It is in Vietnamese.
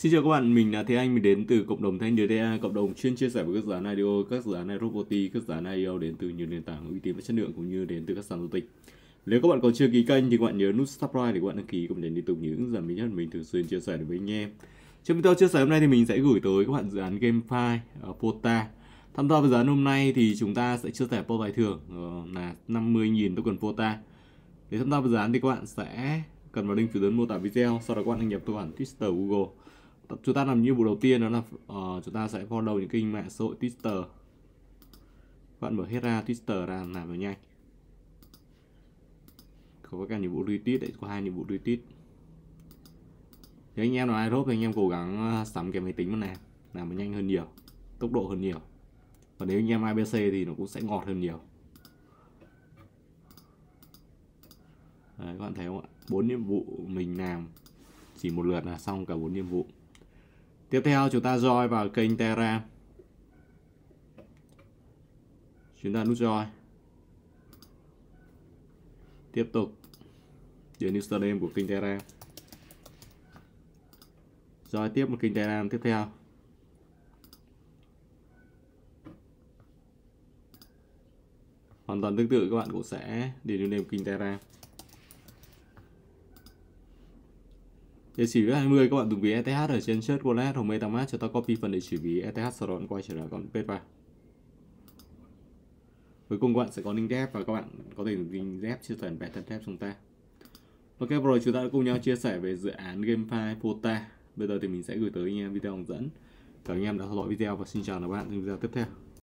Xin chào các bạn, mình là Thế Anh, mình đến từ cộng đồng The Anh LDA, cộng đồng chuyên chia sẻ với các dự án IDO, các dự án Roboty, các dự án IDO đến từ nhiều nền tảng uy tín và chất lượng cũng như đến từ các sàn giao dịch. Nếu các bạn còn chưa ký kênh thì các bạn nhớ nút subscribe để các bạn đăng ký cùng để liên tục những dàn mới nhất mình thường xuyên chia sẻ đến với anh em. Trong video chia sẻ hôm nay thì mình sẽ gửi tới các bạn dự án GameFi FOTA. Tham gia vào dự án hôm nay thì chúng ta sẽ chia sẻ pool giải thưởng là 50.000 token FOTA. Để tham gia vào dự án thì các bạn sẽ cần vào link phía dưới mô tả video, sau đó các bạn đăng nhập tài khoản Twitter, Google. Chúng ta làm nhiệm vụ đầu tiên đó là chúng ta sẽ follow những kênh mạng xã hội Twitter. Các bạn mở hết ra Twitter ra làm nó nhanh. Có cả nhiệm vụ retweet đấy, có 2 nhiệm vụ retweet. Thì anh em nào ai rốt thì anh em cố gắng sắm cái máy tính mà làm nó nhanh hơn nhiều, tốc độ hơn nhiều. Và nếu anh em ABC thì nó cũng sẽ ngọt hơn nhiều. Đấy, các bạn thấy không ạ? 4 nhiệm vụ mình làm chỉ một lượt là xong cả 4 nhiệm vụ. Tiếp theo chúng ta join vào kênh Terra. Chúng ta nút join. Tiếp tục điền username của kênh Terra. Join tiếp một kênh Terra tiếp theo. Hoàn toàn tương tự, các bạn cũng sẽ điền username kênh Terra. Địa chỉ ví 20 các bạn dùng ví ETH ở trên Genesis Wallet hoặc MetaMask, cho ta copy phần địa chỉ ví ETH sau đó bạn quay trở lại còn paste vào. Cuối cùng các bạn sẽ có link dép và các bạn có thể dùng link dép chia sẻ về thân dép chúng ta. Ok, vừa rồi chúng ta đã cùng nhau chia sẻ về dự án GameFi FOTA. Bây giờ thì mình sẽ gửi tới anh em video hướng dẫn. Cảm ơn anh em đã theo dõi video và xin chào các bạn trong video tiếp theo.